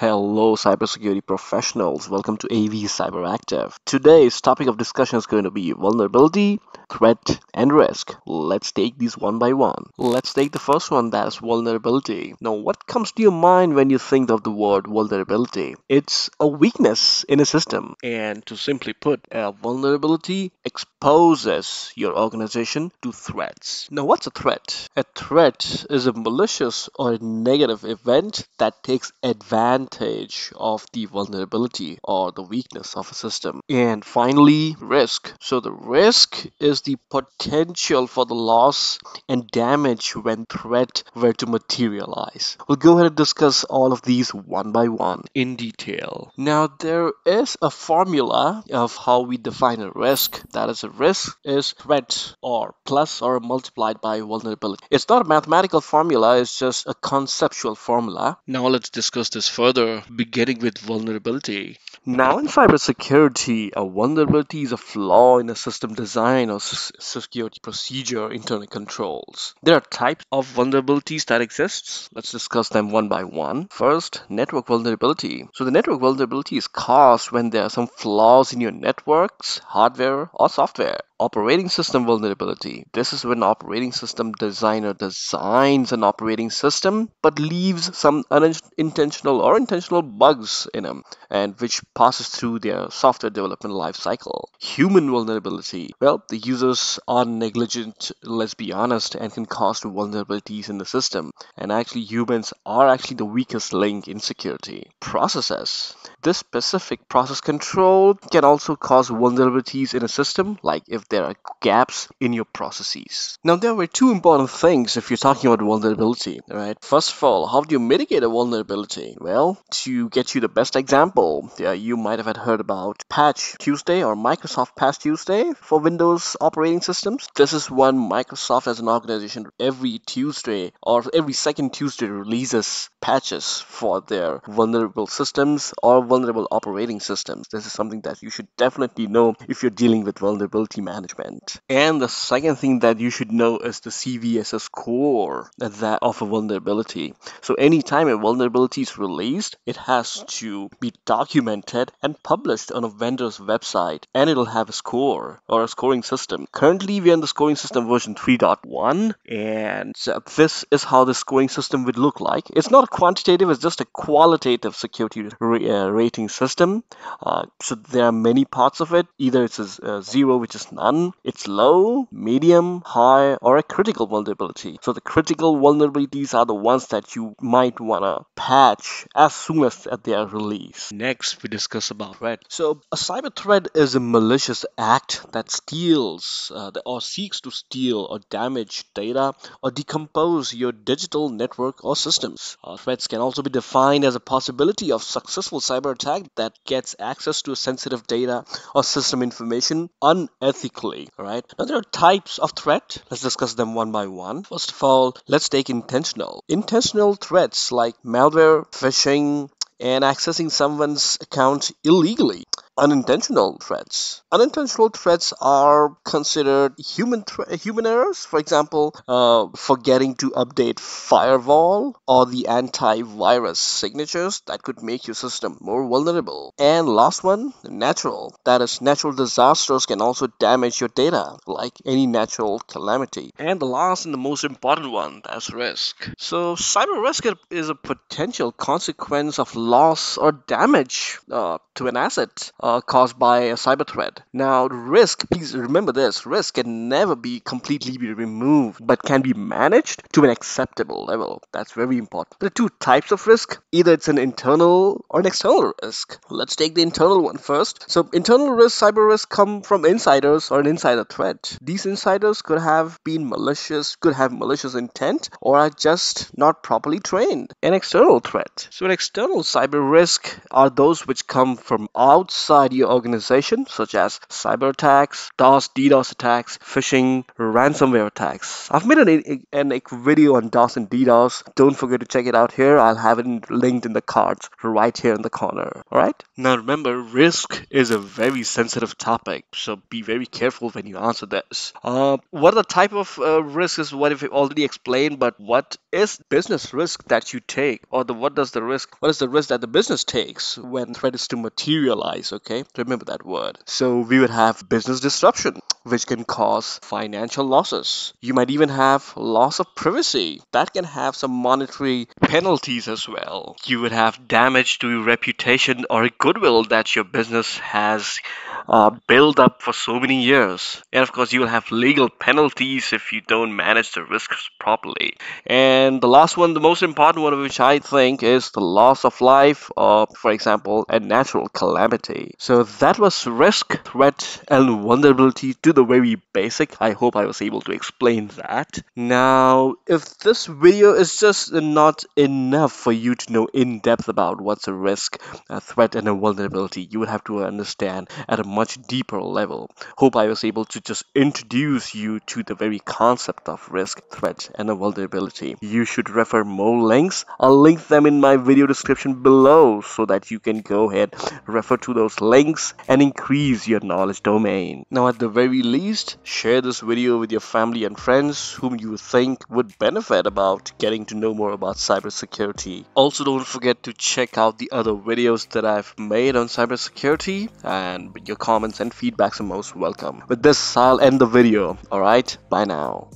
Hello cybersecurity professionals, welcome to AV CyberActive. Today's topic of discussion is going to be vulnerability, threat and risk. Let's take these one by one. Let's take the first one, that is vulnerability. Now what comes to your mind when you think of the word vulnerability? It's a weakness in a system, and to simply put, a vulnerability exposes your organization to threats. Now what's a threat? A threat is a malicious or a negative event that takes advantage of the vulnerability or the weakness of a system. And finally, risk. So the risk is the potential for the loss and damage when threat were to materialize. We'll go ahead and discuss all of these one by one in detail. Now there is a formula of how we define a risk. That is, a risk is threat or plus or multiplied by vulnerability. It's not a mathematical formula, it's just a conceptual formula. Now let's discuss this further, beginning with vulnerability. Now in cybersecurity, a vulnerability is a flaw in a system design or security procedure internal controls. There are types of vulnerabilities that exist. Let's discuss them one by one. First, network vulnerability. So the network vulnerability is caused when there are some flaws in your networks, hardware or software. Operating system vulnerability. This is when operating system designer designs an operating system but leaves some unintentional or intentional bugs in them, and which passes through their software development life cycle. Human vulnerability. Well, the users are negligent, let's be honest, and can cause vulnerabilities in the system. And actually, humans are actually the weakest link in security. Processes. This specific process control can also cause vulnerabilities in a system, like if there are gaps in your processes. Now there were two important things if you're talking about vulnerability, right? First of all, how do you mitigate a vulnerability? Well, to get you the best example, you might have heard about Patch Tuesday or Microsoft Patch Tuesday for Windows operating systems. This is when Microsoft as an organization every Tuesday or every second Tuesday releases patches for their vulnerable systems or vulnerable operating systems. This is something that you should definitely know if you're dealing with vulnerability management. And the second thing that you should know is the CVSS core that of a vulnerability. So anytime a vulnerability is released, it has to be documented and published on a vendor's website, and it'll have a score or a scoring system. Currently we're in the scoring system version 3.1, and this is how the scoring system would look like. It's not quantitative, it's just a qualitative security rating system. So there are many parts of it. Either it's a 0, which is none, it's low, medium, high, or a critical vulnerability. So the critical vulnerabilities are the ones that you might want to patch as soon as they are released. Next, we discuss about threat. So a cyber threat is a malicious act that steals or seeks to steal or damage data or decompose your digital network or systems. Threats can also be defined as a possibility of successful cyber attack that gets access to sensitive data or system information unethically. Alright, now there are types of threat. Let's discuss them one by one. First of all, let's take intentional. Intentional threats like malware, phishing, and accessing someone's account illegally. Unintentional threats. Unintentional threats are considered human errors. For example, forgetting to update firewall or the antivirus signatures that could make your system more vulnerable. And last one, natural. That is, natural disasters can also damage your data, like any natural calamity. And the last and the most important one, that's risk. So cyber risk is a potential consequence of loss or damage to an asset caused by a cyber threat. Now risk, please remember this, risk can never be completely removed, but can be managed to an acceptable level. That's very important. There are two types of risk. Either it's an internal or an external risk. Let's take the internal one first. So internal risk, cyber risk come from insiders or an insider threat. These insiders could have been malicious, could have malicious intent, or are just not properly trained. An external threat. So an external cyber risk are those which come from outside inside your organization, such as cyber attacks, DOS, DDoS attacks, phishing, ransomware attacks. I've made a video on DOS and DDoS. Don't forget to check it out here. I'll have it linked in the cards right here in the corner. All right. Now remember, risk is a very sensitive topic, so be very careful when you answer this. What are the type of risk is what if you already explained, but what is business risk that you take, or what is the risk that the business takes when threat is to materialize? Okay, remember that word. So we would have business disruption, which can cause financial losses. You might even have loss of privacy that can have some monetary penalties as well. You would have damage to your reputation or goodwill that your business has build up for so many years. And of course, you will have legal penalties if you don't manage the risks properly. And the last one, the most important one, which I think is the loss of life, or for example, a natural calamity. So that was risk, threat, and vulnerability to the very basic. I hope I was able to explain that. Now, if this video is just not enough for you to know in depth about what's a risk, a threat, and a vulnerability, you would have to understand at a much deeper level. Hope I was able to just introduce you to the very concept of risk, threat, and vulnerability. You should refer more links. I'll link them in my video description below so that you can go ahead, refer to those links, and increase your knowledge domain. Now, at the very least, share this video with your family and friends whom you think would benefit about getting to know more about cybersecurity. Also, don't forget to check out the other videos that I've made on cybersecurity, and your comments and feedbacks are most welcome. With this, I'll end the video. All right, bye now.